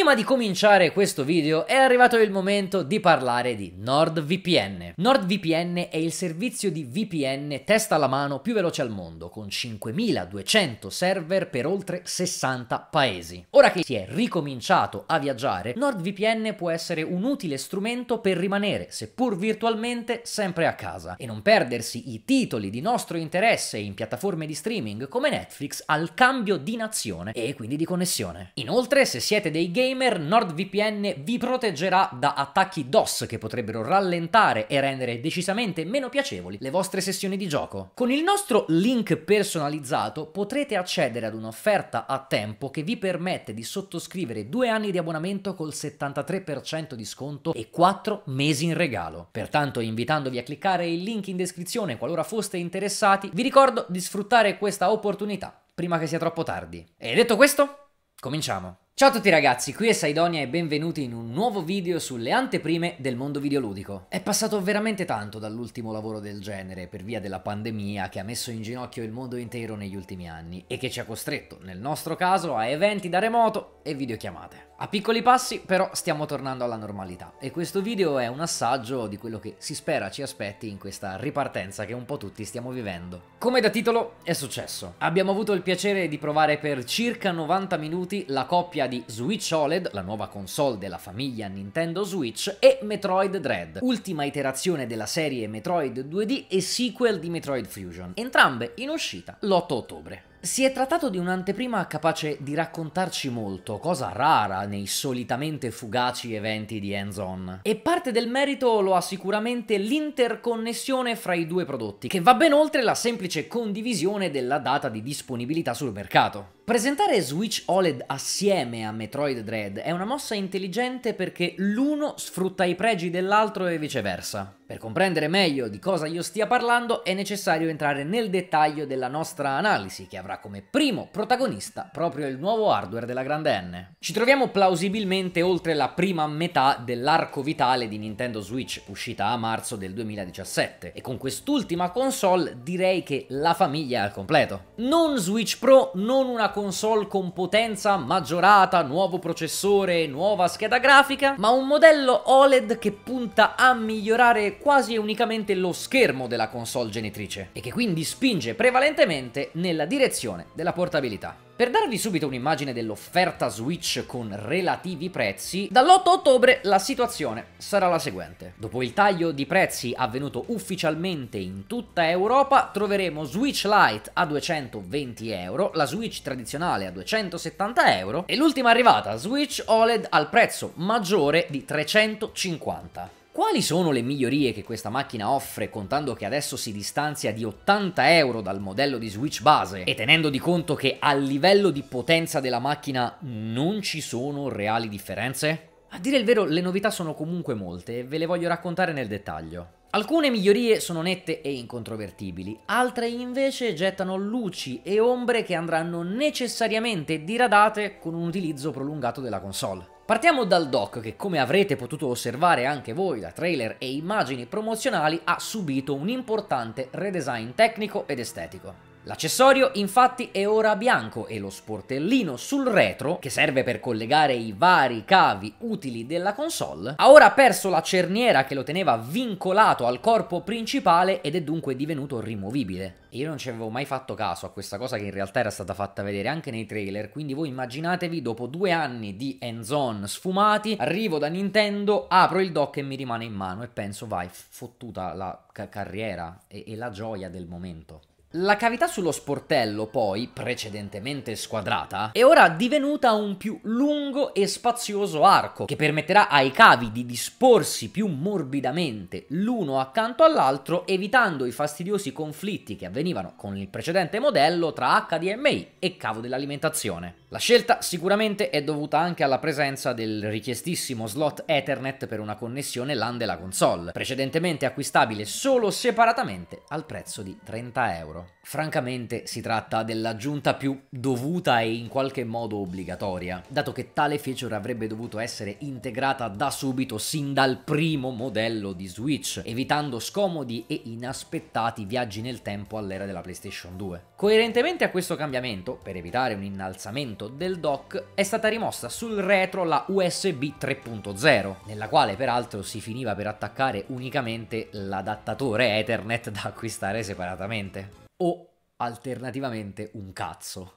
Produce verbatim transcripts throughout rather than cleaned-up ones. Prima di cominciare questo video è arrivato il momento di parlare di NordVPN. NordVPN è il servizio di V P N testa alla mano più veloce al mondo, con cinquemiladuecento server per oltre sessanta paesi. Ora che si è ricominciato a viaggiare, NordVPN può essere un utile strumento per rimanere, seppur virtualmente, sempre a casa e non perdersi i titoli di nostro interesse in piattaforme di streaming come Netflix al cambio di nazione e quindi di connessione. Inoltre, se siete dei gamer, NordVPN vi proteggerà da attacchi DOS che potrebbero rallentare e rendere decisamente meno piacevoli le vostre sessioni di gioco. Con il nostro link personalizzato potrete accedere ad un'offerta a tempo che vi permette di sottoscrivere due anni di abbonamento col settantatré per cento di sconto e quattro mesi in regalo. Pertanto, invitandovi a cliccare il link in descrizione qualora foste interessati, vi ricordo di sfruttare questa opportunità prima che sia troppo tardi. E detto questo, cominciamo! Ciao a tutti ragazzi, qui è Cydonia e benvenuti in un nuovo video sulle anteprime del mondo videoludico. È passato veramente tanto dall'ultimo lavoro del genere per via della pandemia che ha messo in ginocchio il mondo intero negli ultimi anni e che ci ha costretto, nel nostro caso, a eventi da remoto e videochiamate. A piccoli passi però stiamo tornando alla normalità e questo video è un assaggio di quello che si spera ci aspetti in questa ripartenza che un po' tutti stiamo vivendo. Come da titolo è successo. Abbiamo avuto il piacere di provare per circa novanta minuti la coppia di Switch O L E D, la nuova console della famiglia Nintendo Switch, e Metroid Dread, ultima iterazione della serie Metroid due D e sequel di Metroid Fusion, entrambe in uscita l'otto ottobre. Si è trattato di un'anteprima capace di raccontarci molto, cosa rara nei solitamente fugaci eventi di hands-on. E parte del merito lo ha sicuramente l'interconnessione fra i due prodotti, che va ben oltre la semplice condivisione della data di disponibilità sul mercato. Presentare Switch O L E D assieme a Metroid Dread è una mossa intelligente perché l'uno sfrutta i pregi dell'altro e viceversa. Per comprendere meglio di cosa io stia parlando è necessario entrare nel dettaglio della nostra analisi, che avrà come primo protagonista proprio il nuovo hardware della grande N. Ci troviamo plausibilmente oltre la prima metà dell'arco vitale di Nintendo Switch, uscita a marzo del duemiladiciassette, e con quest'ultima console direi che la famiglia è al completo. Non Switch Pro, non una console con potenza maggiorata, nuovo processore, nuova scheda grafica, ma un modello O L E D che punta a migliorare quasi unicamente lo schermo della console genitrice e che quindi spinge prevalentemente nella direzione della portabilità. Per darvi subito un'immagine dell'offerta Switch con relativi prezzi, dall'otto ottobre la situazione sarà la seguente. Dopo il taglio di prezzi avvenuto ufficialmente in tutta Europa, troveremo Switch Lite a duecentoventi euro, la Switch tradizionale a duecentosettanta euro e l'ultima arrivata, Switch O L E D, al prezzo maggiore di trecentocinquanta. Quali sono le migliorie che questa macchina offre, contando che adesso si distanzia di ottanta euro dal modello di Switch base e tenendo di conto che a livello di potenza della macchina non ci sono reali differenze? A dire il vero, le novità sono comunque molte e ve le voglio raccontare nel dettaglio. Alcune migliorie sono nette e incontrovertibili, altre invece gettano luci e ombre che andranno necessariamente diradate con un utilizzo prolungato della console. Partiamo dal dock che, come avrete potuto osservare anche voi da trailer e immagini promozionali, ha subito un importante redesign tecnico ed estetico. L'accessorio infatti è ora bianco e lo sportellino sul retro, che serve per collegare i vari cavi utili della console, ha ora perso la cerniera che lo teneva vincolato al corpo principale ed è dunque divenuto rimovibile. Io non ci avevo mai fatto caso a questa cosa, che in realtà era stata fatta vedere anche nei trailer, quindi voi immaginatevi, dopo due anni di hands-on sfumati, arrivo da Nintendo, apro il dock e mi rimane in mano e penso: vai, fottuta la ca- carriera e, e la gioia del momento. La cavità sullo sportello, poi, precedentemente squadrata, è ora divenuta un più lungo e spazioso arco, che permetterà ai cavi di disporsi più morbidamente l'uno accanto all'altro, evitando i fastidiosi conflitti che avvenivano con il precedente modello tra acca di emme i e cavo dell'alimentazione. La scelta sicuramente è dovuta anche alla presenza del richiestissimo slot Ethernet per una connessione LAN della console, precedentemente acquistabile solo separatamente al prezzo di trenta euro. Francamente si tratta dell'aggiunta più dovuta e in qualche modo obbligatoria, dato che tale feature avrebbe dovuto essere integrata da subito, sin dal primo modello di Switch, evitando scomodi e inaspettati viaggi nel tempo all'era della PlayStation due. Coerentemente a questo cambiamento, per evitare un innalzamento funzionamento del dock è stata rimossa sul retro la U S B tre punto zero, nella quale peraltro si finiva per attaccare unicamente l'adattatore Ethernet da acquistare separatamente. O alternativamente un cazzo.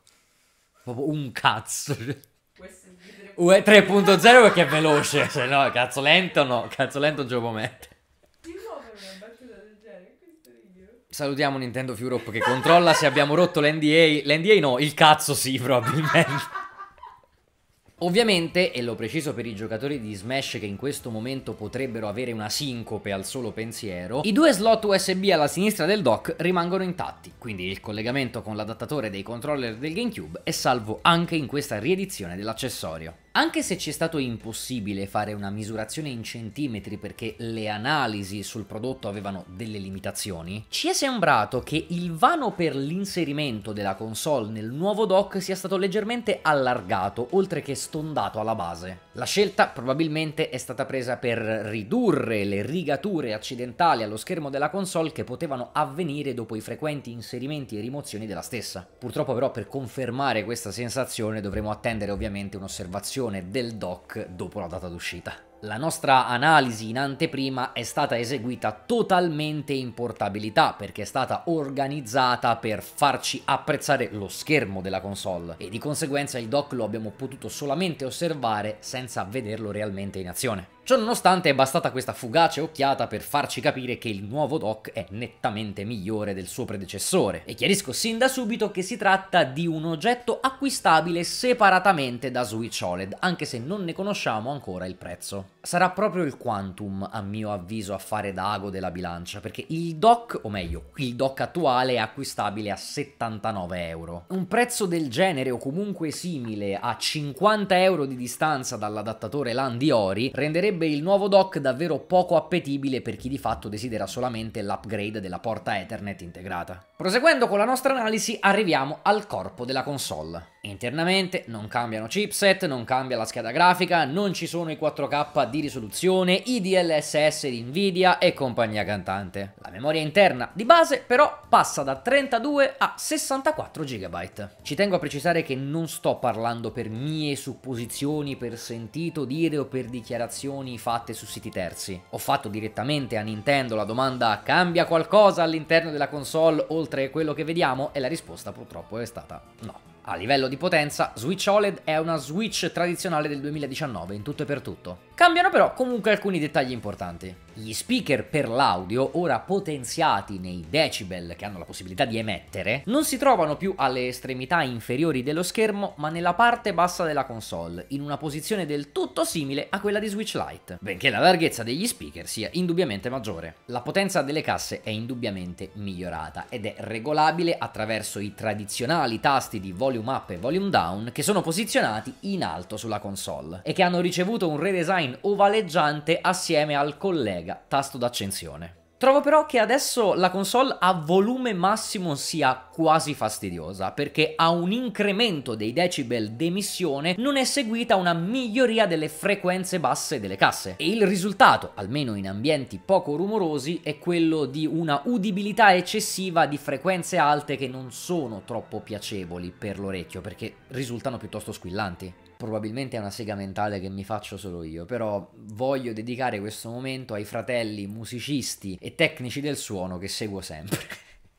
Proprio un cazzo. U S B tre punto zero perché è veloce, se no cazzo lento no, cazzo lento non ce lo può mettere. Salutiamo Nintendo Europe che controlla se abbiamo rotto l'N D A. L'N D A no, il cazzo sì, probabilmente. Ovviamente, e lo preciso per i giocatori di Smash che in questo momento potrebbero avere una sincope al solo pensiero, i due slot U S B alla sinistra del dock rimangono intatti, quindi il collegamento con l'adattatore dei controller del GameCube è salvo anche in questa riedizione dell'accessorio. Anche se ci è stato impossibile fare una misurazione in centimetri perché le analisi sul prodotto avevano delle limitazioni, ci è sembrato che il vano per l'inserimento della console nel nuovo dock sia stato leggermente allargato, oltre che stondato alla base. La scelta probabilmente è stata presa per ridurre le rigature accidentali allo schermo della console che potevano avvenire dopo i frequenti inserimenti e rimozioni della stessa. Purtroppo però per confermare questa sensazione dovremo attendere ovviamente un'osservazione del dock dopo la data d'uscita. La nostra analisi in anteprima è stata eseguita totalmente in portabilità perché è stata organizzata per farci apprezzare lo schermo della console e di conseguenza il dock lo abbiamo potuto solamente osservare senza vederlo realmente in azione. Ciononostante è bastata questa fugace occhiata per farci capire che il nuovo dock è nettamente migliore del suo predecessore e chiarisco sin da subito che si tratta di un oggetto acquistabile separatamente da Switch O L E D anche se non ne conosciamo ancora il prezzo. Sarà proprio il Quantum a mio avviso a fare da ago della bilancia perché il dock, o meglio il dock attuale è acquistabile a settantanove euro. Un prezzo del genere o comunque simile a cinquanta euro di distanza dall'adattatore LAN di Ori renderebbe il nuovo dock davvero poco appetibile per chi di fatto desidera solamente l'upgrade della porta Ethernet integrata. Proseguendo con la nostra analisi arriviamo al corpo della console. Internamente non cambiano chipset, non cambia la scheda grafica, non ci sono i quattro K di risoluzione, i D L S S di Nvidia e compagnia cantante. La memoria interna di base però passa da trentadue a sessantaquattro giga byte. Ci tengo a precisare che non sto parlando per mie supposizioni, per sentito dire o per dichiarazioni fatte su siti terzi. Ho fatto direttamente a Nintendo la domanda "Cambia qualcosa all'interno della console oltre a quello che vediamo?" e la risposta purtroppo è stata no. A livello di potenza, Switch O L E D è una Switch tradizionale del duemiladiciannove in tutto e per tutto. Cambiano però comunque alcuni dettagli importanti. Gli speaker per l'audio, ora potenziati nei decibel che hanno la possibilità di emettere, non si trovano più alle estremità inferiori dello schermo ma nella parte bassa della console, in una posizione del tutto simile a quella di Switch Lite, benché la larghezza degli speaker sia indubbiamente maggiore. La potenza delle casse è indubbiamente migliorata ed è regolabile attraverso i tradizionali tasti di volume Volume Up e Volume Down che sono posizionati in alto sulla console e che hanno ricevuto un redesign ovaleggiante assieme al collega tasto d'accensione. Trovo però che adesso la console a volume massimo sia quasi fastidiosa perché a un incremento dei decibel d'emissione non è seguita una miglioria delle frequenze basse delle casse e il risultato, almeno in ambienti poco rumorosi, è quello di una udibilità eccessiva di frequenze alte che non sono troppo piacevoli per l'orecchio perché risultano piuttosto squillanti. Probabilmente è una sega mentale che mi faccio solo io, però voglio dedicare questo momento ai fratelli musicisti e tecnici del suono che seguo sempre.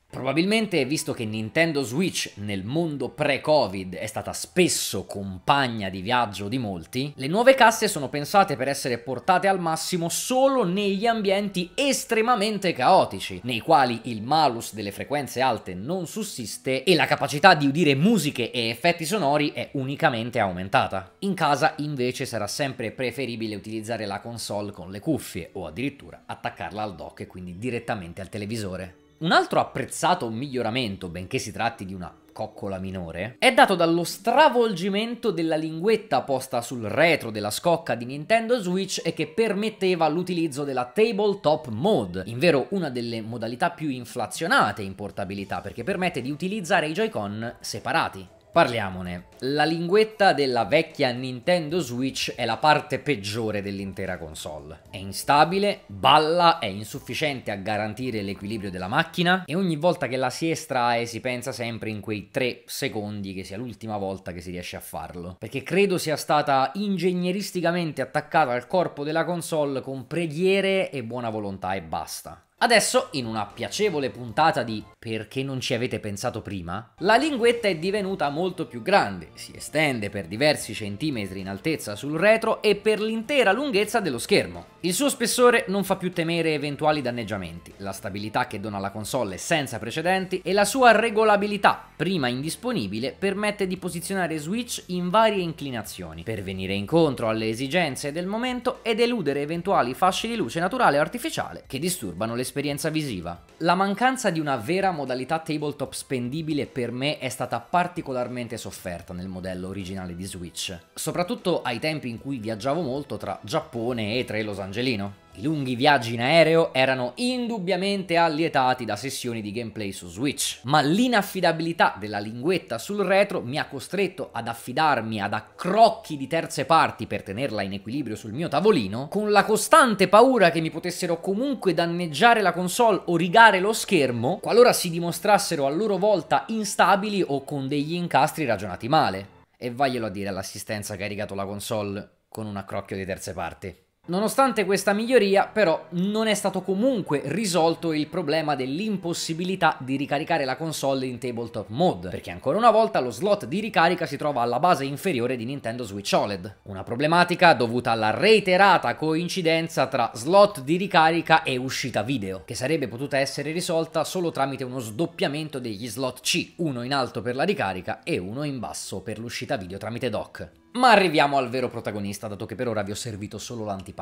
Probabilmente, visto che Nintendo Switch nel mondo pre-Covid è stata spesso compagna di viaggio di molti, le nuove casse sono pensate per essere portate al massimo solo negli ambienti estremamente caotici, nei quali il malus delle frequenze alte non sussiste e la capacità di udire musiche e effetti sonori è unicamente aumentata. In casa, invece, sarà sempre preferibile utilizzare la console con le cuffie o addirittura attaccarla al dock e quindi direttamente al televisore. Un altro apprezzato miglioramento, benché si tratti di una coccola minore, è dato dallo stravolgimento della linguetta posta sul retro della scocca di Nintendo Switch e che permetteva l'utilizzo della Tabletop Mode, invero una delle modalità più inflazionate in portabilità perché permette di utilizzare i Joy-Con separati. Parliamone, la linguetta della vecchia Nintendo Switch è la parte peggiore dell'intera console. È instabile, balla, è insufficiente a garantire l'equilibrio della macchina e ogni volta che la si estrae si pensa sempre in quei tre secondi che sia l'ultima volta che si riesce a farlo. Perché credo sia stata ingegneristicamente attaccata al corpo della console con preghiere e buona volontà e basta. Adesso, in una piacevole puntata di perché non ci avete pensato prima, la linguetta è divenuta molto più grande, si estende per diversi centimetri in altezza sul retro e per l'intera lunghezza dello schermo. Il suo spessore non fa più temere eventuali danneggiamenti, la stabilità che dona la console è senza precedenti e la sua regolabilità, prima indisponibile, permette di posizionare Switch in varie inclinazioni, per venire incontro alle esigenze del momento ed eludere eventuali fasce di luce naturale o artificiale che disturbano le esperienza visiva. La mancanza di una vera modalità tabletop spendibile per me è stata particolarmente sofferta nel modello originale di Switch, soprattutto ai tempi in cui viaggiavo molto tra Giappone e tra il Los Angelino. I lunghi viaggi in aereo erano indubbiamente allietati da sessioni di gameplay su Switch, ma l'inaffidabilità della linguetta sul retro mi ha costretto ad affidarmi ad accrocchi di terze parti per tenerla in equilibrio sul mio tavolino, con la costante paura che mi potessero comunque danneggiare la console o rigare lo schermo, qualora si dimostrassero a loro volta instabili o con degli incastri ragionati male. E vaglielo a dire all'assistenza che ha rigato la console con un accrocchio di terze parti. Nonostante questa miglioria, però, non è stato comunque risolto il problema dell'impossibilità di ricaricare la console in Tabletop Mode, perché ancora una volta lo slot di ricarica si trova alla base inferiore di Nintendo Switch O L E D, una problematica dovuta alla reiterata coincidenza tra slot di ricarica e uscita video, che sarebbe potuta essere risolta solo tramite uno sdoppiamento degli slot C, uno in alto per la ricarica e uno in basso per l'uscita video tramite dock. Ma arriviamo al vero protagonista, dato che per ora vi ho servito solo l'antipasto.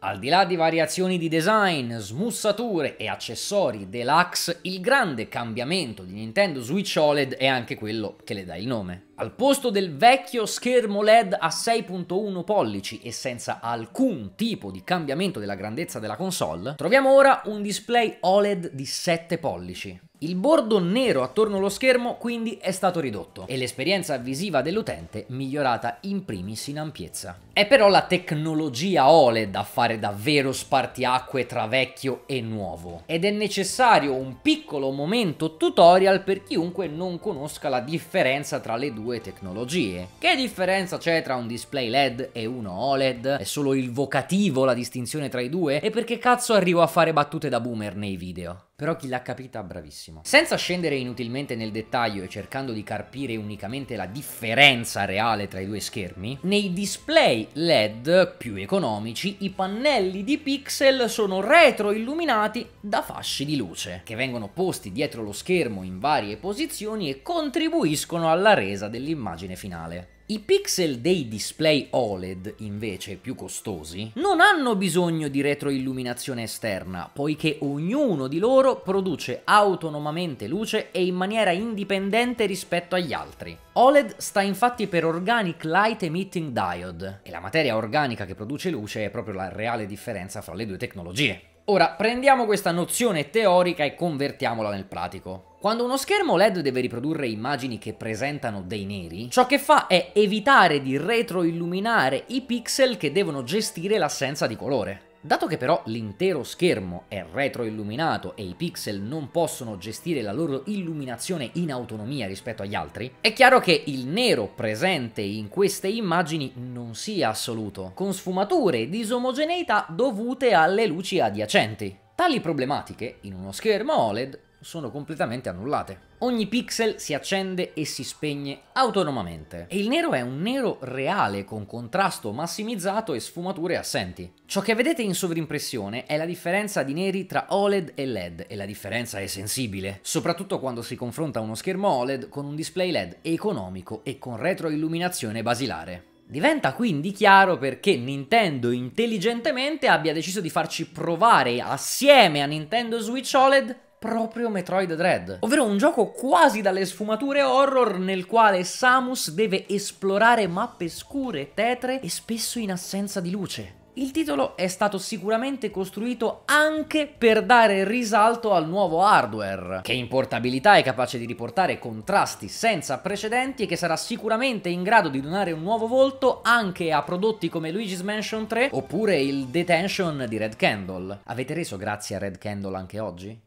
Al di là di variazioni di design, smussature e accessori deluxe, il grande cambiamento di Nintendo Switch O L E D è anche quello che le dà il nome. Al posto del vecchio schermo L E D a sei virgola uno pollici e senza alcun tipo di cambiamento della grandezza della console, troviamo ora un display O L E D di sette pollici. Il bordo nero attorno allo schermo quindi è stato ridotto e l'esperienza visiva dell'utente migliorata in primis in ampiezza. È però la tecnologia O L E D a fare davvero spartiacque tra vecchio e nuovo ed è necessario un piccolo momento tutorial per chiunque non conosca la differenza tra le due tecnologie. Che differenza c'è tra un display L E D e uno O L E D? È solo il vocativo la distinzione tra i due? E perché cazzo arrivo a fare battute da boomer nei video? Però chi l'ha capita, bravissimo. Senza scendere inutilmente nel dettaglio e cercando di carpire unicamente la differenza reale tra i due schermi, nei display L E D più economici i pannelli di pixel sono retroilluminati da fasci di luce, che vengono posti dietro lo schermo in varie posizioni e contribuiscono alla resa dell'immagine finale. I pixel dei display O L E D, invece più costosi, non hanno bisogno di retroilluminazione esterna, poiché ognuno di loro produce autonomamente luce e in maniera indipendente rispetto agli altri. O L E D sta infatti per Organic Light Emitting Diode, e la materia organica che produce luce è proprio la reale differenza fra le due tecnologie. Ora, prendiamo questa nozione teorica e convertiamola nel pratico. Quando uno schermo L E D deve riprodurre immagini che presentano dei neri, ciò che fa è evitare di retroilluminare i pixel che devono gestire l'assenza di colore. Dato che però l'intero schermo è retroilluminato e i pixel non possono gestire la loro illuminazione in autonomia rispetto agli altri, è chiaro che il nero presente in queste immagini non sia assoluto, con sfumature e disomogeneità dovute alle luci adiacenti. Tali problematiche, in uno schermo O L E D, sono completamente annullate. Ogni pixel si accende e si spegne autonomamente e il nero è un nero reale con contrasto massimizzato e sfumature assenti. Ciò che vedete in sovrimpressione è la differenza di neri tra O L E D e L E D e la differenza è sensibile, soprattutto quando si confronta uno schermo O L E D con un display L E D economico e con retroilluminazione basilare. Diventa quindi chiaro perché Nintendo intelligentemente abbia deciso di farci provare assieme a Nintendo Switch O L E D proprio Metroid Dread, ovvero un gioco quasi dalle sfumature horror nel quale Samus deve esplorare mappe scure, tetre e spesso in assenza di luce. Il titolo è stato sicuramente costruito anche per dare risalto al nuovo hardware, che in portabilità è capace di riportare contrasti senza precedenti e che sarà sicuramente in grado di donare un nuovo volto anche a prodotti come Luigi's Mansion tre oppure il Detention di Red Candle. Avete reso grazie a Red Candle anche oggi?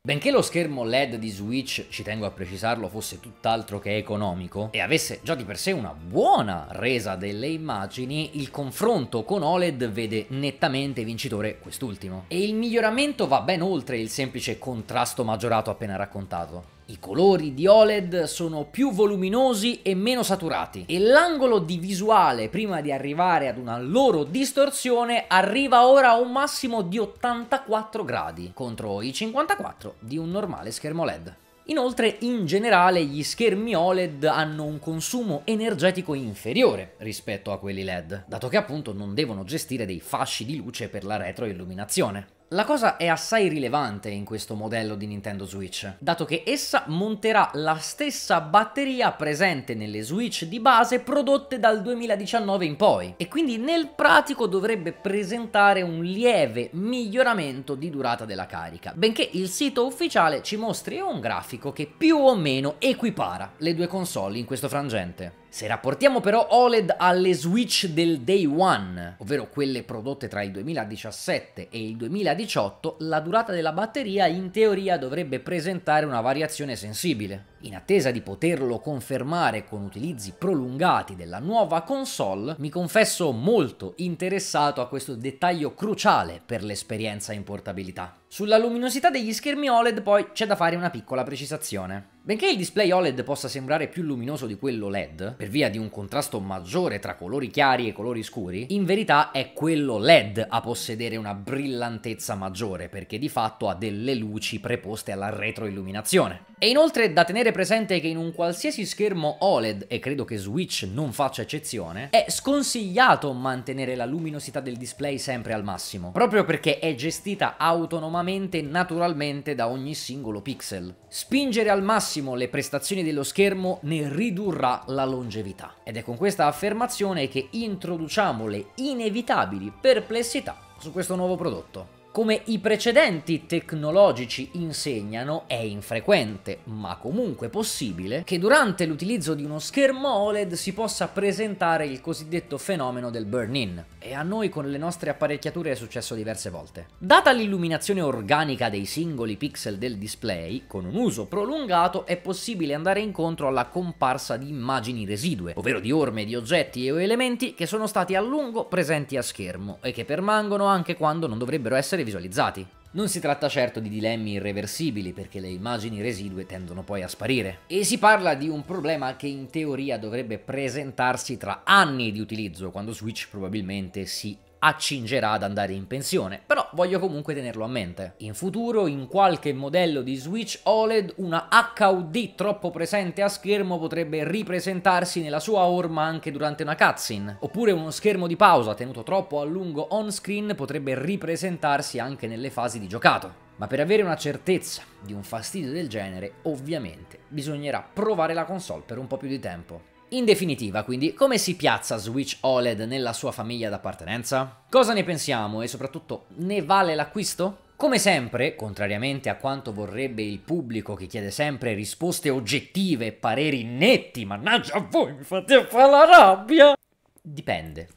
Benché lo schermo L E D di Switch, ci tengo a precisarlo, fosse tutt'altro che economico e avesse già di per sé una buona resa delle immagini, il confronto con O L E D vede nettamente vincitore quest'ultimo. E il miglioramento va ben oltre il semplice contrasto maggiorato appena raccontato. I colori di O L E D sono più voluminosi e meno saturati e l'angolo di visuale, prima di arrivare ad una loro distorsione, arriva ora a un massimo di ottantaquattro gradi contro i cinquantaquattro di un normale schermo L E D. Inoltre, in generale, gli schermi O L E D hanno un consumo energetico inferiore rispetto a quelli L E D, dato che appunto non devono gestire dei fasci di luce per la retroilluminazione. La cosa è assai rilevante in questo modello di Nintendo Switch, dato che essa monterà la stessa batteria presente nelle Switch di base prodotte dal duemiladiciannove in poi, e quindi nel pratico dovrebbe presentare un lieve miglioramento di durata della carica, benché il sito ufficiale ci mostri un grafico che più o meno equipara le due console in questo frangente. Se rapportiamo però O L E D alle Switch del Day One, ovvero quelle prodotte tra il duemiladiciassette e il duemiladiciotto, la durata della batteria in teoria dovrebbe presentare una variazione sensibile. In attesa di poterlo confermare con utilizzi prolungati della nuova console, mi confesso molto interessato a questo dettaglio cruciale per l'esperienza in portabilità. Sulla luminosità degli schermi O L E D poi c'è da fare una piccola precisazione. Benché il display O L E D possa sembrare più luminoso di quello L E D, per via di un contrasto maggiore tra colori chiari e colori scuri, in verità è quello L E D a possedere una brillantezza maggiore, perché di fatto ha delle luci preposte alla retroilluminazione. E inoltre da tenere presente che in un qualsiasi schermo O L E D, e credo che Switch non faccia eccezione, è sconsigliato mantenere la luminosità del display sempre al massimo, proprio perché è gestita autonomamente e naturalmente da ogni singolo pixel. Spingere al massimo le prestazioni dello schermo ne ridurrà la longevità. Ed è con questa affermazione che introduciamo le inevitabili perplessità su questo nuovo prodotto. Come i precedenti tecnologici insegnano, è infrequente, ma comunque possibile, che durante l'utilizzo di uno schermo O L E D si possa presentare il cosiddetto fenomeno del burn-in, e a noi con le nostre apparecchiature è successo diverse volte. Data l'illuminazione organica dei singoli pixel del display, con un uso prolungato è possibile andare incontro alla comparsa di immagini residue, ovvero di orme di oggetti o elementi che sono stati a lungo presenti a schermo e che permangono anche quando non dovrebbero essere visualizzati. Non si tratta certo di dilemmi irreversibili, perché le immagini residue tendono poi a sparire, e si parla di un problema che in teoria dovrebbe presentarsi tra anni di utilizzo, quando Switch probabilmente si accingerà ad andare in pensione, però voglio comunque tenerlo a mente. In futuro, in qualche modello di Switch O L E D, una H U D troppo presente a schermo potrebbe ripresentarsi nella sua orma anche durante una cutscene, oppure uno schermo di pausa tenuto troppo a lungo on screen potrebbe ripresentarsi anche nelle fasi di giocato. Ma per avere una certezza di un fastidio del genere, ovviamente bisognerà provare la console per un po' più di tempo. In definitiva, quindi, come si piazza Switch O L E D nella sua famiglia d'appartenenza? Cosa ne pensiamo e soprattutto ne vale l'acquisto? Come sempre, contrariamente a quanto vorrebbe il pubblico che chiede sempre risposte oggettive e pareri netti, mannaggia a voi, mi fate fare la rabbia! Dipende.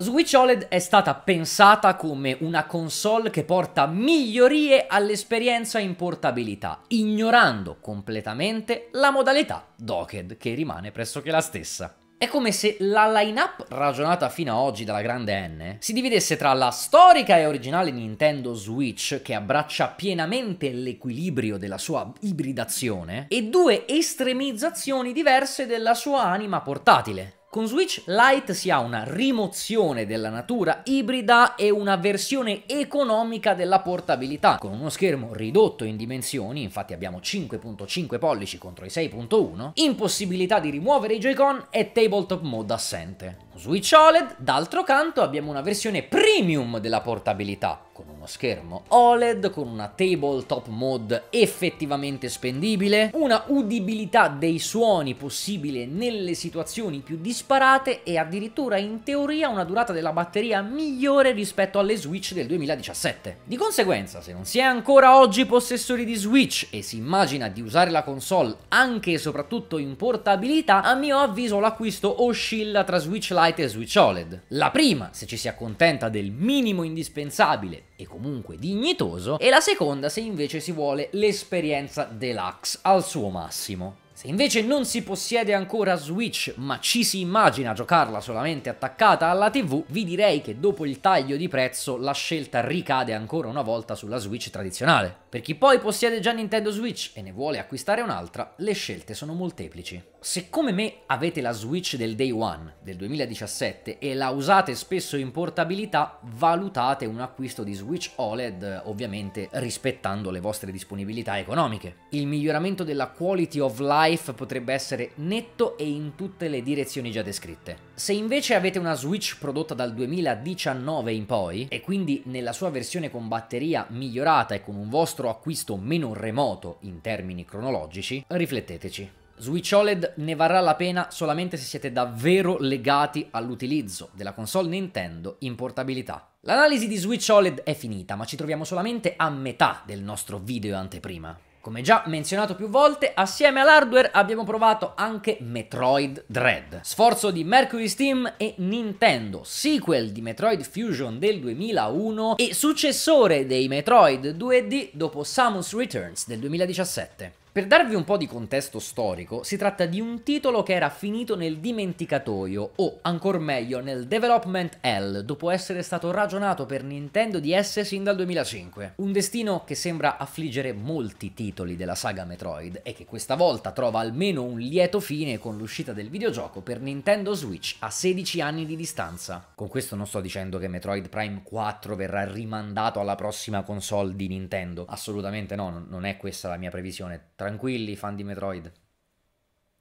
Switch O L E D è stata pensata come una console che porta migliorie all'esperienza in portabilità, ignorando completamente la modalità docked, che rimane pressoché la stessa. È come se la line-up ragionata fino ad oggi dalla grande N si dividesse tra la storica e originale Nintendo Switch, che abbraccia pienamente l'equilibrio della sua ibridazione, e due estremizzazioni diverse della sua anima portatile. Con Switch Lite si ha una rimozione della natura ibrida e una versione economica della portabilità, con uno schermo ridotto in dimensioni, infatti abbiamo cinque virgola cinque pollici contro i sei virgola uno, impossibilità di rimuovere i Joy-Con e Tabletop Mode assente. Con Switch O L E D, d'altro canto, abbiamo una versione premium della portabilità, con uno schermo O L E D con una Tabletop Mode effettivamente spendibile, una udibilità dei suoni possibile nelle situazioni più disparate e addirittura in teoria una durata della batteria migliore rispetto alle Switch del duemiladiciassette. Di conseguenza, se non si è ancora oggi possessori di Switch e si immagina di usare la console anche e soprattutto in portabilità, a mio avviso l'acquisto oscilla tra Switch Lite e Switch O L E D. La prima, se ci si accontenta del minimo indispensabile e comunque dignitoso, e la seconda se invece si vuole l'esperienza deluxe al suo massimo. Se invece non si possiede ancora Switch, ma ci si immagina giocarla solamente attaccata alla tivù, vi direi che dopo il taglio di prezzo la scelta ricade ancora una volta sulla Switch tradizionale. Per chi poi possiede già Nintendo Switch e ne vuole acquistare un'altra, le scelte sono molteplici. Se come me avete la Switch del Day One del duemiladiciassette e la usate spesso in portabilità, valutate un acquisto di Switch O L E D, ovviamente rispettando le vostre disponibilità economiche. Il miglioramento della quality of life potrebbe essere netto e in tutte le direzioni già descritte. Se invece avete una Switch prodotta dal duemiladiciannove in poi, e quindi nella sua versione con batteria migliorata e con un vostro acquisto meno remoto in termini cronologici, rifletteteci. Switch O L E D ne varrà la pena solamente se siete davvero legati all'utilizzo della console Nintendo in portabilità. L'analisi di Switch O L E D è finita, ma ci troviamo solamente a metà del nostro video anteprima. Come già menzionato più volte, assieme all'hardware abbiamo provato anche Metroid Dread, sforzo di Mercury Steam e Nintendo, sequel di Metroid Fusion del duemilauno e successore dei Metroid due D dopo Samus Returns del duemiladiciassette. Per darvi un po' di contesto storico, si tratta di un titolo che era finito nel dimenticatoio o, ancor meglio, nel Development Hell, dopo essere stato ragionato per Nintendo D S sin dal duemilacinque. Un destino che sembra affliggere molti titoli della saga Metroid e che questa volta trova almeno un lieto fine con l'uscita del videogioco per Nintendo Switch a sedici anni di distanza. Con questo non sto dicendo che Metroid Prime quattro verrà rimandato alla prossima console di Nintendo, assolutamente no, non è questa la mia previsione. Tranquilli, fan di Metroid.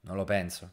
Non lo penso.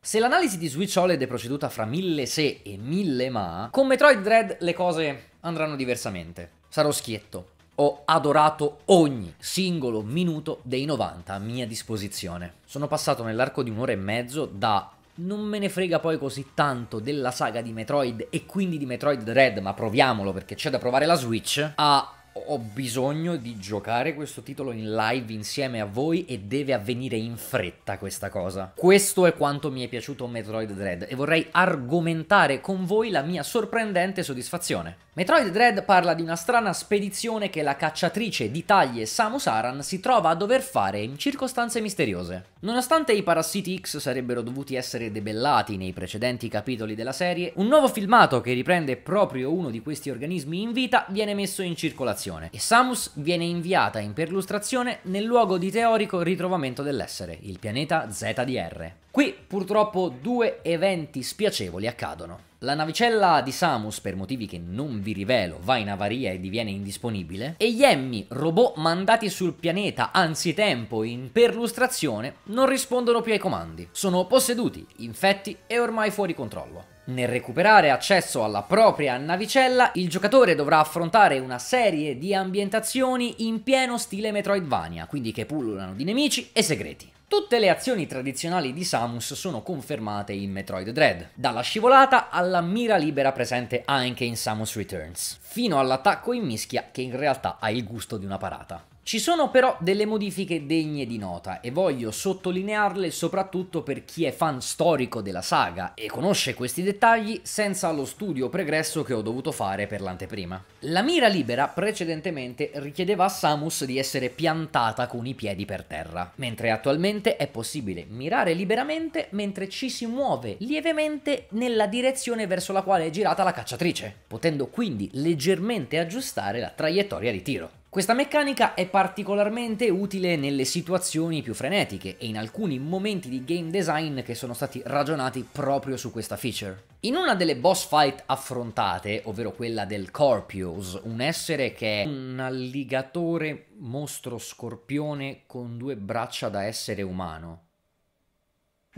Se l'analisi di Switch O L E D è proceduta fra mille se e mille ma, con Metroid Dread le cose andranno diversamente. Sarò schietto. Ho adorato ogni singolo minuto dei novanta a mia disposizione. Sono passato nell'arco di un'ora e mezzo da non me ne frega poi così tanto della saga di Metroid e quindi di Metroid Dread, ma proviamolo perché c'è da provare la Switch, a ho bisogno di giocare questo titolo in live insieme a voi e deve avvenire in fretta questa cosa. Questo è quanto mi è piaciuto Metroid Dread e vorrei argomentare con voi la mia sorprendente soddisfazione. Metroid Dread parla di una strana spedizione che la cacciatrice di taglie Samus Aran si trova a dover fare in circostanze misteriose. Nonostante i parassiti X sarebbero dovuti essere debellati nei precedenti capitoli della serie, un nuovo filmato che riprende proprio uno di questi organismi in vita viene messo in circolazione e Samus viene inviata in perlustrazione nel luogo di teorico ritrovamento dell'essere, il pianeta Z D R. Qui purtroppo due eventi spiacevoli accadono. La navicella di Samus, per motivi che non vi rivelo, va in avaria e diviene indisponibile, e gli E M M I, robot mandati sul pianeta anzitempo in perlustrazione, non rispondono più ai comandi. Sono posseduti, infetti e ormai fuori controllo. Nel recuperare accesso alla propria navicella, il giocatore dovrà affrontare una serie di ambientazioni in pieno stile Metroidvania, quindi che pullulano di nemici e segreti. Tutte le azioni tradizionali di Samus sono confermate in Metroid Dread, dalla scivolata alla mira libera presente anche in Samus Returns, fino all'attacco in mischia che in realtà ha il gusto di una parata. Ci sono però delle modifiche degne di nota e voglio sottolinearle soprattutto per chi è fan storico della saga e conosce questi dettagli senza lo studio pregresso che ho dovuto fare per l'anteprima. La mira libera precedentemente richiedeva a Samus di essere piantata con i piedi per terra, mentre attualmente è possibile mirare liberamente mentre ci si muove lievemente nella direzione verso la quale è girata la cacciatrice, potendo quindi leggermente aggiustare la traiettoria di tiro. Questa meccanica è particolarmente utile nelle situazioni più frenetiche e in alcuni momenti di game design che sono stati ragionati proprio su questa feature. In una delle boss fight affrontate, ovvero quella del Corpius, un essere che è un alligatore mostro scorpione con due braccia da essere umano.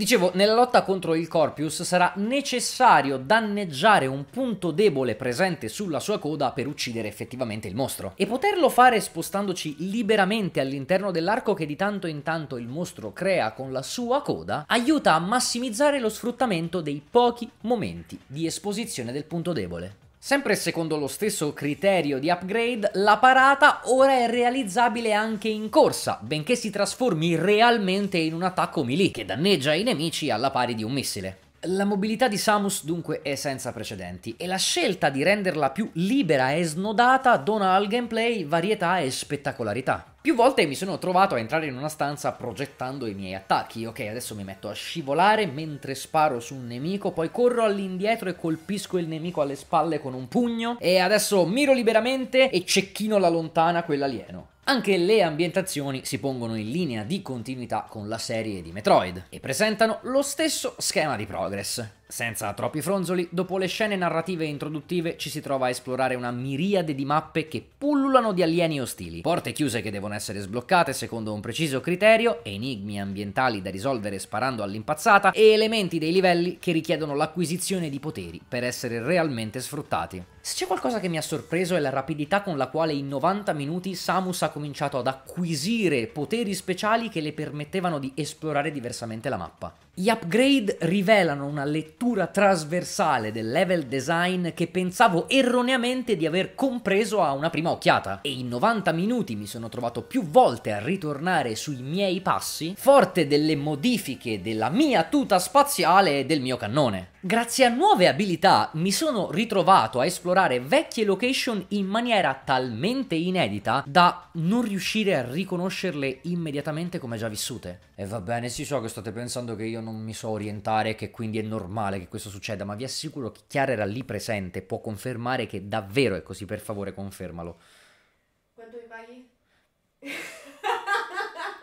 Dicevo, nella lotta contro il Corpius sarà necessario danneggiare un punto debole presente sulla sua coda per uccidere effettivamente il mostro. E poterlo fare spostandoci liberamente all'interno dell'arco che di tanto in tanto il mostro crea con la sua coda, aiuta a massimizzare lo sfruttamento dei pochi momenti di esposizione del punto debole. Sempre secondo lo stesso criterio di upgrade, la parata ora è realizzabile anche in corsa, benché si trasformi realmente in un attacco melee, che danneggia i nemici alla pari di un missile. La mobilità di Samus dunque è senza precedenti, e la scelta di renderla più libera e snodata dona al gameplay varietà e spettacolarità. Più volte mi sono trovato a entrare in una stanza progettando i miei attacchi. Ok, adesso mi metto a scivolare mentre sparo su un nemico, poi corro all'indietro e colpisco il nemico alle spalle con un pugno, e adesso miro liberamente e cecchino alla lontana quell'alieno. Anche le ambientazioni si pongono in linea di continuità con la serie di Metroid e presentano lo stesso schema di progress. Senza troppi fronzoli, dopo le scene narrative introduttive ci si trova a esplorare una miriade di mappe che pullulano di alieni ostili, porte chiuse che devono essere sbloccate secondo un preciso criterio, enigmi ambientali da risolvere sparando all'impazzata e elementi dei livelli che richiedono l'acquisizione di poteri per essere realmente sfruttati. Se c'è qualcosa che mi ha sorpreso è la rapidità con la quale in novanta minuti Samus ha cominciato ad acquisire poteri speciali che le permettevano di esplorare diversamente la mappa. Gli upgrade rivelano una lettura trasversale del level design che pensavo erroneamente di aver compreso a una prima occhiata, e in novanta minuti mi sono trovato più volte a ritornare sui miei passi, forte delle modifiche della mia tuta spaziale e del mio cannone. Grazie a nuove abilità mi sono ritrovato a esplorare vecchie location in maniera talmente inedita da non riuscire a riconoscerle immediatamente come già vissute. E va bene, sì, so che state pensando che io non mi so orientare, che quindi è normale che questo succeda, ma vi assicuro che Chiara era lì presente, può confermare che davvero è così, per favore confermalo. Quanto mi paghi?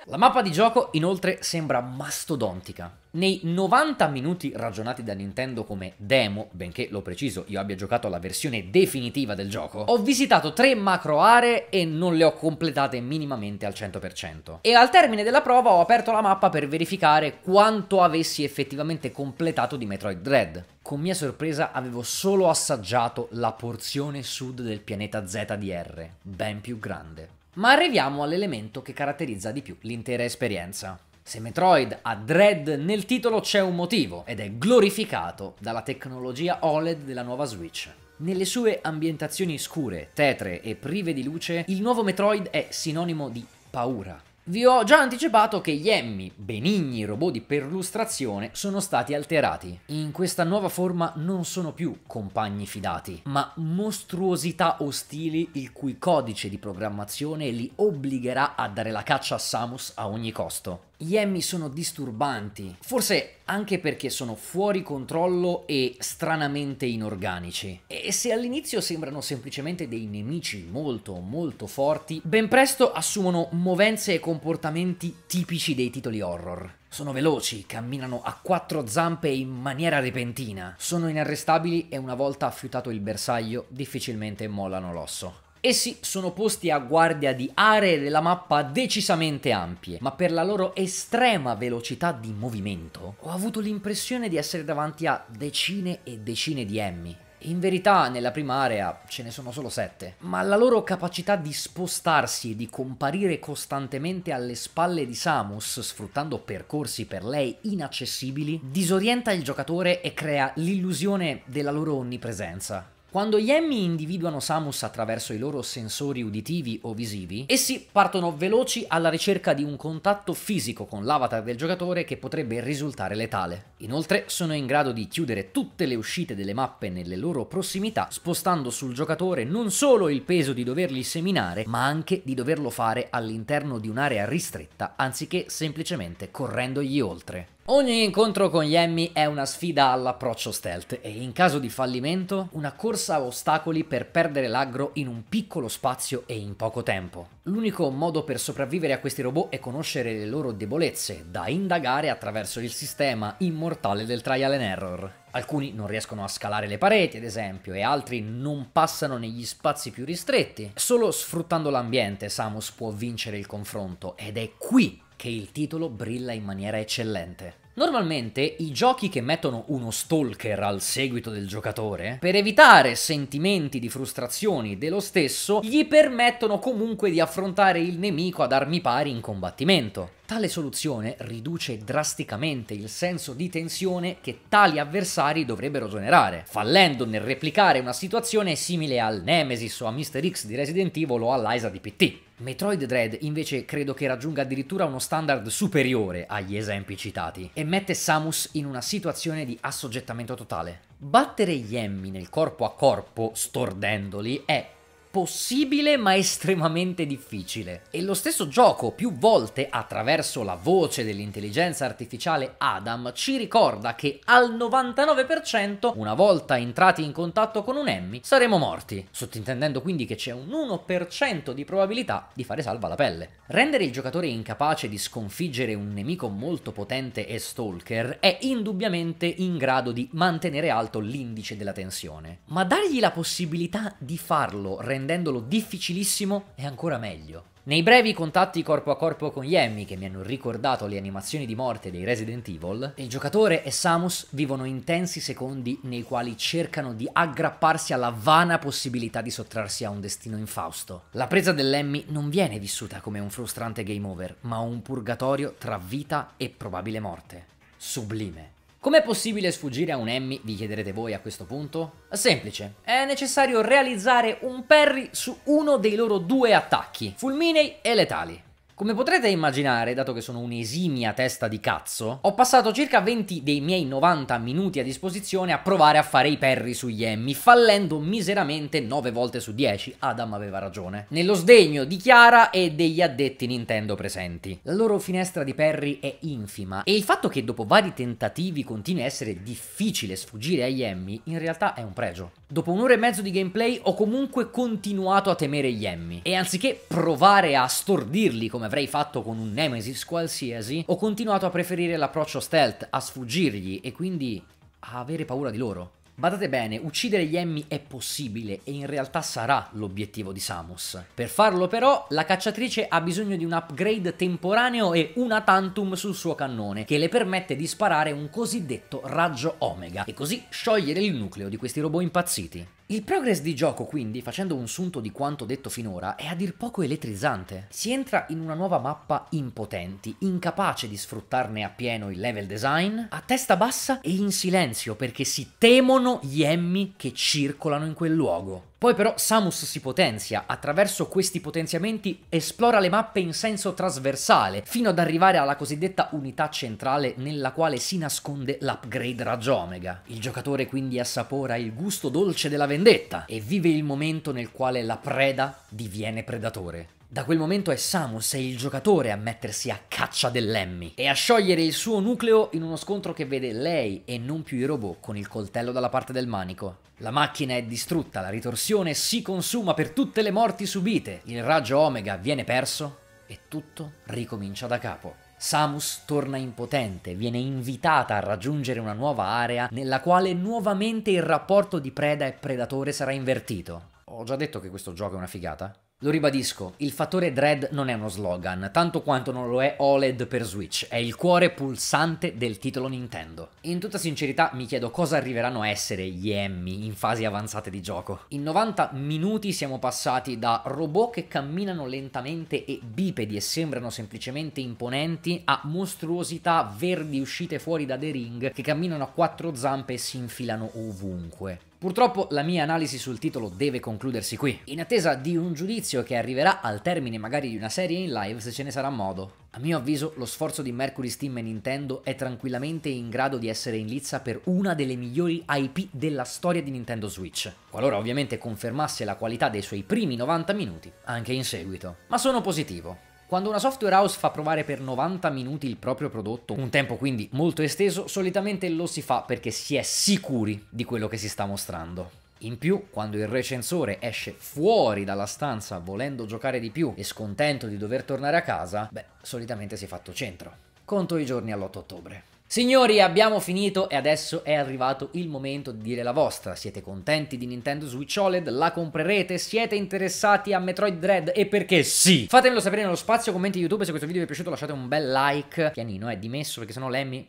La mappa di gioco inoltre sembra mastodontica. Nei novanta minuti ragionati da Nintendo come demo, benché lo preciso io abbia giocato alla versione definitiva del gioco, ho visitato tre macro aree e non le ho completate minimamente al cento per cento. E al termine della prova ho aperto la mappa per verificare quanto avessi effettivamente completato di Metroid Dread. Con mia sorpresa avevo solo assaggiato la porzione sud del pianeta Z D R, ben più grande. Ma arriviamo all'elemento che caratterizza di più l'intera esperienza. Se Metroid ha Dread nel titolo c'è un motivo, ed è glorificato dalla tecnologia O L E D della nuova Switch. Nelle sue ambientazioni scure, tetre e prive di luce, il nuovo Metroid è sinonimo di paura. Vi ho già anticipato che gli E M M I, benigni robot di perlustrazione, sono stati alterati. In questa nuova forma non sono più compagni fidati, ma mostruosità ostili il cui codice di programmazione li obbligherà a dare la caccia a Samus a ogni costo. Gli E M M I sono disturbanti, forse anche perché sono fuori controllo e stranamente inorganici. E se all'inizio sembrano semplicemente dei nemici molto molto forti, ben presto assumono movenze e comportamenti tipici dei titoli horror. Sono veloci, camminano a quattro zampe in maniera repentina, sono inarrestabili e una volta affiutato il bersaglio difficilmente mollano l'osso. Essi sono posti a guardia di aree della mappa decisamente ampie, ma per la loro estrema velocità di movimento ho avuto l'impressione di essere davanti a decine e decine di E M M I. In verità nella prima area ce ne sono solo sette, ma la loro capacità di spostarsi e di comparire costantemente alle spalle di Samus, sfruttando percorsi per lei inaccessibili, disorienta il giocatore e crea l'illusione della loro onnipresenza. Quando gli E M M I individuano Samus attraverso i loro sensori uditivi o visivi, essi partono veloci alla ricerca di un contatto fisico con l'avatar del giocatore che potrebbe risultare letale. Inoltre sono in grado di chiudere tutte le uscite delle mappe nelle loro prossimità, spostando sul giocatore non solo il peso di doverli seminare, ma anche di doverlo fare all'interno di un'area ristretta, anziché semplicemente correndogli oltre. Ogni incontro con gli E M M I è una sfida all'approccio stealth e, in caso di fallimento, una corsa a ostacoli per perdere l'aggro in un piccolo spazio e in poco tempo. L'unico modo per sopravvivere a questi robot è conoscere le loro debolezze, da indagare attraverso il sistema immortale del trial and error. Alcuni non riescono a scalare le pareti, ad esempio, e altri non passano negli spazi più ristretti. Solo sfruttando l'ambiente Samus può vincere il confronto, ed è qui che il titolo brilla in maniera eccellente. Normalmente i giochi che mettono uno stalker al seguito del giocatore, per evitare sentimenti di frustrazioni dello stesso, gli permettono comunque di affrontare il nemico ad armi pari in combattimento. Tale soluzione riduce drasticamente il senso di tensione che tali avversari dovrebbero generare, fallendo nel replicare una situazione simile al Nemesis o a mister X di Resident Evil o all'Isa di P T Metroid Dread invece credo che raggiunga addirittura uno standard superiore agli esempi citati e mette Samus in una situazione di assoggettamento totale. Battere gli E M M I nel corpo a corpo, stordendoli, è possibile ma estremamente difficile, e lo stesso gioco più volte attraverso la voce dell'intelligenza artificiale Adam ci ricorda che al novantanove per cento una volta entrati in contatto con un E M M I saremo morti, sottintendendo quindi che c'è un uno per cento di probabilità di fare salva la pelle. Rendere il giocatore incapace di sconfiggere un nemico molto potente e stalker è indubbiamente in grado di mantenere alto l'indice della tensione, ma dargli la possibilità di farlo rendendo rendendolo difficilissimo è ancora meglio. Nei brevi contatti corpo a corpo con gli E M M I che mi hanno ricordato le animazioni di morte dei Resident Evil, il giocatore e Samus vivono intensi secondi nei quali cercano di aggrapparsi alla vana possibilità di sottrarsi a un destino infausto. La presa dell'E M M I non viene vissuta come un frustrante game over, ma un purgatorio tra vita e probabile morte. Sublime. Com'è possibile sfuggire a un E M M I, vi chiederete voi a questo punto? Semplice, è necessario realizzare un parry su uno dei loro due attacchi, fulminei e letali. Come potrete immaginare, dato che sono un'esimia testa di cazzo, ho passato circa venti dei miei novanta minuti a disposizione a provare a fare i parry sugli E M M I, fallendo miseramente nove volte su dieci, Adam aveva ragione, nello sdegno di Chiara e degli addetti Nintendo presenti. La loro finestra di parry è infima, e il fatto che dopo vari tentativi continui a essere difficile sfuggire agli E M M I, in realtà è un pregio. Dopo un'ora e mezzo di gameplay ho comunque continuato a temere gli E M M I, e anziché provare a stordirli come avrei fatto con un Nemesis qualsiasi, ho continuato a preferire l'approccio stealth, a sfuggirgli e quindi a avere paura di loro. Badate bene, uccidere gli E M M I è possibile e in realtà sarà l'obiettivo di Samus. Per farlo però la cacciatrice ha bisogno di un upgrade temporaneo e una tantum sul suo cannone che le permette di sparare un cosiddetto raggio omega e così sciogliere il nucleo di questi robot impazziti. Il progress di gioco quindi, facendo un sunto di quanto detto finora, è a dir poco elettrizzante. Si entra in una nuova mappa impotenti, incapace di sfruttarne appieno il level design, a testa bassa e in silenzio perché si temono gli E M M I che circolano in quel luogo. Poi però Samus si potenzia, attraverso questi potenziamenti esplora le mappe in senso trasversale, fino ad arrivare alla cosiddetta unità centrale nella quale si nasconde l'upgrade raggio omega. Il giocatore quindi assapora il gusto dolce della vendetta e vive il momento nel quale la preda diviene predatore. Da quel momento è Samus e il giocatore a mettersi a caccia dell'E M M I e a sciogliere il suo nucleo in uno scontro che vede lei e non più i robot con il coltello dalla parte del manico. La macchina è distrutta, la ritorsione si consuma per tutte le morti subite, il raggio omega viene perso e tutto ricomincia da capo. Samus torna impotente, viene invitata a raggiungere una nuova area nella quale nuovamente il rapporto di preda e predatore sarà invertito. Ho già detto che questo gioco è una figata? Lo ribadisco, il fattore Dread non è uno slogan, tanto quanto non lo è O L E D per Switch, è il cuore pulsante del titolo Nintendo. In tutta sincerità mi chiedo cosa arriveranno a essere gli E M M I in fasi avanzate di gioco. In novanta minuti siamo passati da robot che camminano lentamente e bipedi e sembrano semplicemente imponenti, a mostruosità verdi uscite fuori da The Ring che camminano a quattro zampe e si infilano ovunque. Purtroppo la mia analisi sul titolo deve concludersi qui, in attesa di un giudizio che arriverà al termine magari di una serie in live se ce ne sarà modo. A mio avviso lo sforzo di Mercury Steam e Nintendo è tranquillamente in grado di essere in lizza per una delle migliori I P della storia di Nintendo Switch, qualora ovviamente confermasse la qualità dei suoi primi novanta minuti anche in seguito, ma sono positivo. Quando una software house fa provare per novanta minuti il proprio prodotto, un tempo quindi molto esteso, solitamente lo si fa perché si è sicuri di quello che si sta mostrando. In più, quando il recensore esce fuori dalla stanza volendo giocare di più e scontento di dover tornare a casa, beh, solitamente si è fatto centro. Conto i giorni all'otto ottobre. Signori, abbiamo finito e adesso è arrivato il momento di dire la vostra. Siete contenti di Nintendo Switch O L E D? La comprerete? Siete interessati a Metroid Dread? E perché sì? Fatemelo sapere nello spazio commenti YouTube. Se questo video vi è piaciuto lasciate un bel like. Pianino, è eh, dimesso perché sennò Lemmy...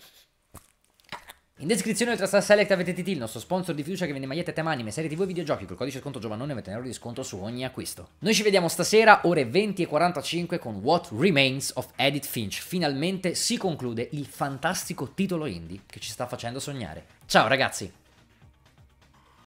In descrizione oltre a Star Select avete TeeTee, il nostro sponsor di fiducia che vende magliette, tema anime, serie tv e videogiochi. Col codice sconto Giovannone avete un euro di sconto su ogni acquisto. Noi ci vediamo stasera ore venti e quarantacinque con What Remains of Edith Finch. Finalmente si conclude il fantastico titolo indie che ci sta facendo sognare. Ciao ragazzi!